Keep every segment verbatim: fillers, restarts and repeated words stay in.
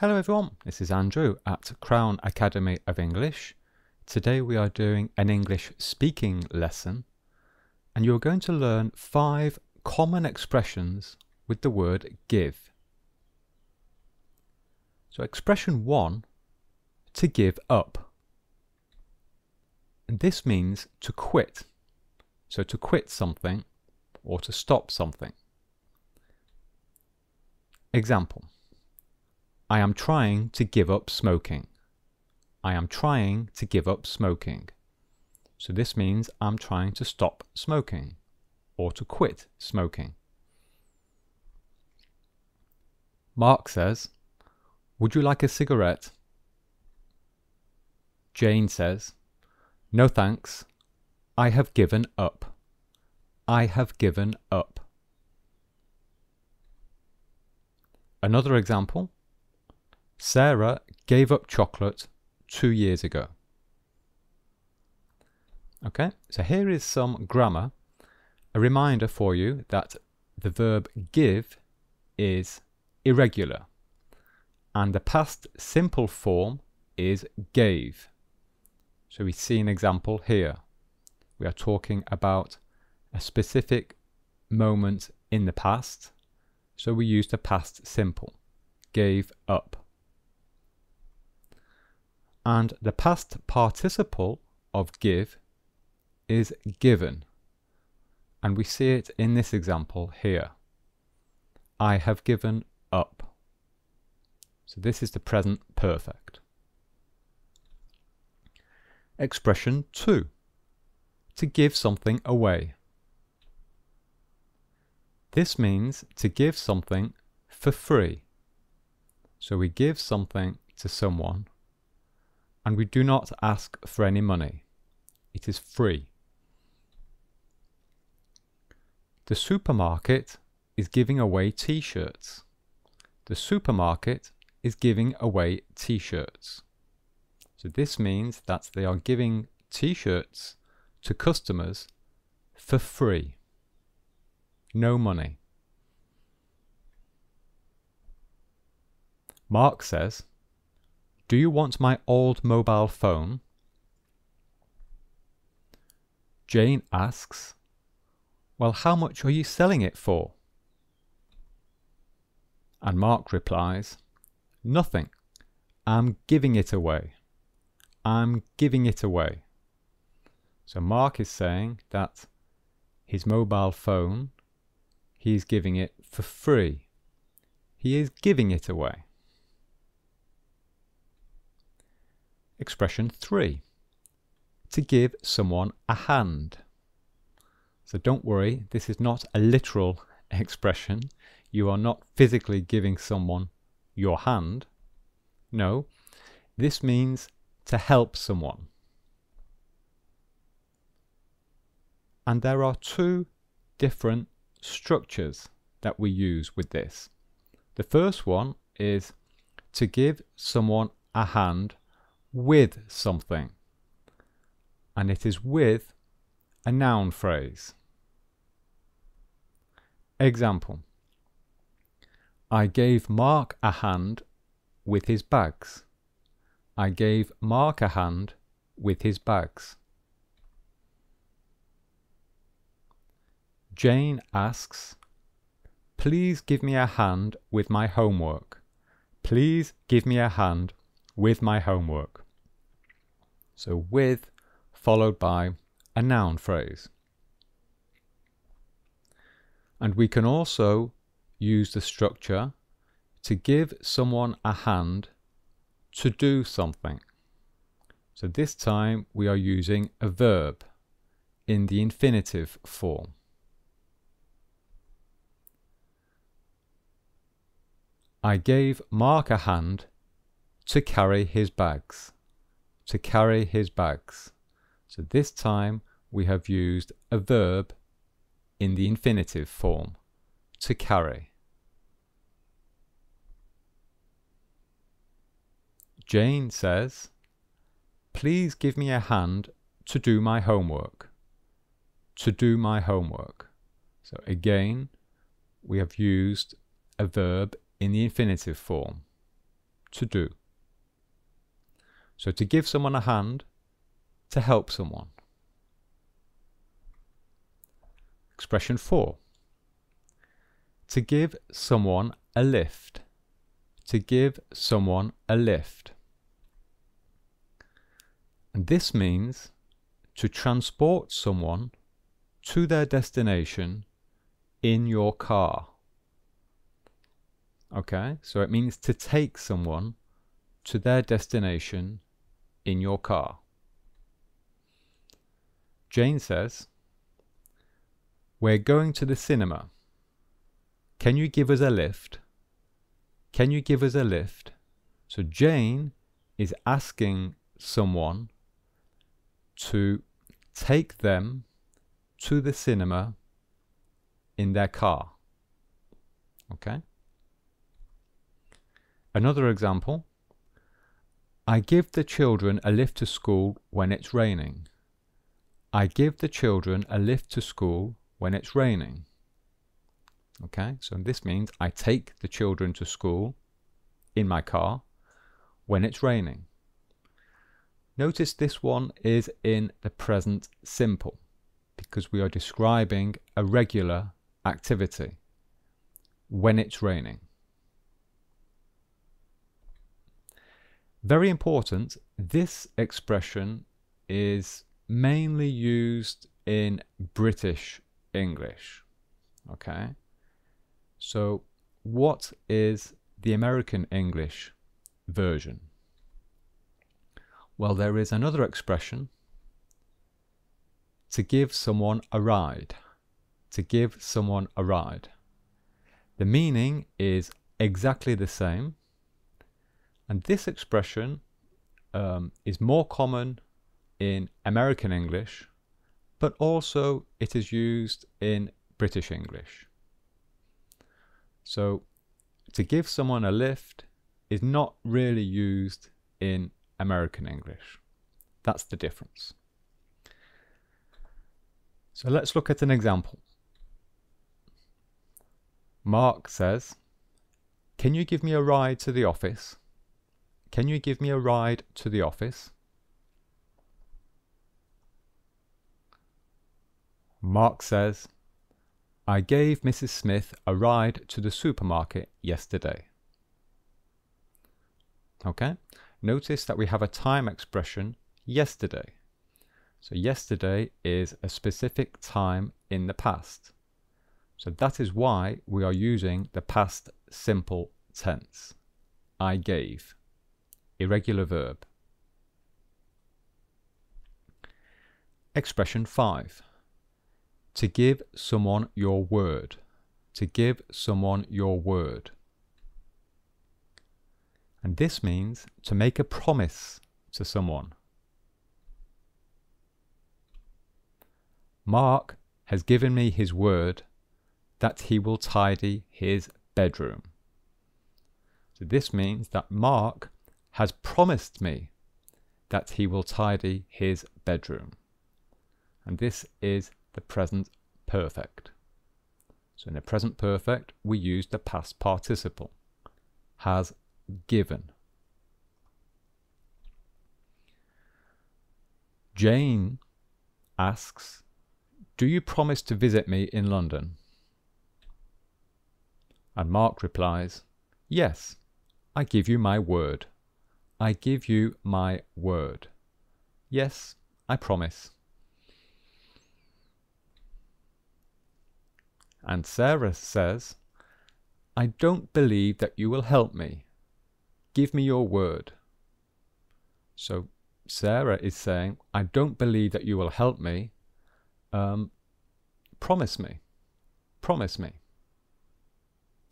Hello everyone, this is Andrew at Crown Academy of English. Today we are doing an English speaking lesson and you're going to learn five common expressions with the word give. So expression one, to give up. And this means to quit. So to quit something or to stop something. Example. I am trying to give up smoking. I am trying to give up smoking. So this means I'm trying to stop smoking or to quit smoking. Mark says, would you like a cigarette? Jane says, no thanks. I have given up. I have given up. Another example. Sarah gave up chocolate two years ago. Okay, so here is some grammar. A reminder for you that the verb give is irregular and the past simple form is gave. So we see an example here. We are talking about a specific moment in the past, so we use the past simple, gave up. And the past participle of give is given. And we see it in this example here. I have given up. So this is the present perfect. Expression two. To give something away. This means to give something for free. So we give something to someone and we do not ask for any money. It is free. The supermarket is giving away t-shirts. The supermarket is giving away t-shirts. So this means that they are giving t-shirts to customers for free. No money. Mark says, do you want my old mobile phone? Jane asks, well, how much are you selling it for? And Mark replies, nothing. I'm giving it away. I'm giving it away. So Mark is saying that his mobile phone, he is giving it for free. He is giving it away. Expression three. To give someone a hand. So don't worry, this is not a literal expression. You are not physically giving someone your hand. No, this means to help someone. And there are two different structures that we use with this. The first one is to give someone a hand with something, and it is with a noun phrase. Example, I gave Mark a hand with his bags. I gave Mark a hand with his bags. Jane asks, please give me a hand with my homework. Please give me a hand with my homework. So with followed by a noun phrase. And we can also use the structure to give someone a hand to do something. So this time we are using a verb in the infinitive form. I gave Mark a hand to carry his bags. To carry his bags. So this time we have used a verb in the infinitive form, to carry. Jane says, please give me a hand to do my homework. To do my homework. So again, we have used a verb in the infinitive form. to do. So to give someone a hand, to help someone. Expression four. To give someone a lift. To give someone a lift. And this means to transport someone to their destination in your car. Okay, so it means to take someone to their destination in your car. Jane says, "We're going to the cinema. Can you give us a lift? Can you give us a lift?" So Jane is asking someone to take them to the cinema in their car. Okay. Another example. I give the children a lift to school when it's raining. I give the children a lift to school when it's raining. Okay, so this means I take the children to school in my car when it's raining. Notice this one is in the present simple because we are describing a regular activity, when it's raining. Very important, this expression is mainly used in British English. Okay, so what is the American English version? Well, there is another expression, to give someone a ride. To give someone a ride. The meaning is exactly the same, and this expression um, is more common in American English, but also it is used in British English. So to give someone a lift is not really used in American English. That's the difference. So let's look at an example. Mark says, "Can you give me a ride to the office? Can you give me a ride to the office?" Mark says, "I gave Missus Smith a ride to the supermarket yesterday." Okay, notice that we have a time expression, yesterday. So yesterday is a specific time in the past. So that is why we are using the past simple tense. I gave, irregular verb. Expression five. To give someone your word. To give someone your word. And this means to make a promise to someone. Mark has given me his word that he will tidy his bedroom. So this means that Mark has promised me that he will tidy his bedroom. And this is the present perfect. So in the present perfect, we use the past participle, has given. Jane asks, "Do you promise to visit me in London?" And Mark replies, "Yes, I give you my word. I give you my word. Yes, I promise." And Sarah says, "I don't believe that you will help me. Give me your word." So Sarah is saying, I don't believe that you will help me. Um, promise me. Promise me.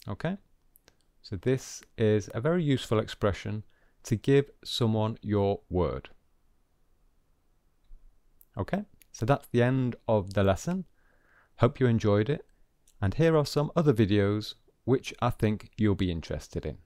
Okay? So this is a very useful expression, to give someone your word. Okay? So that's the end of the lesson. Hope you enjoyed it. And here are some other videos which I think you'll be interested in.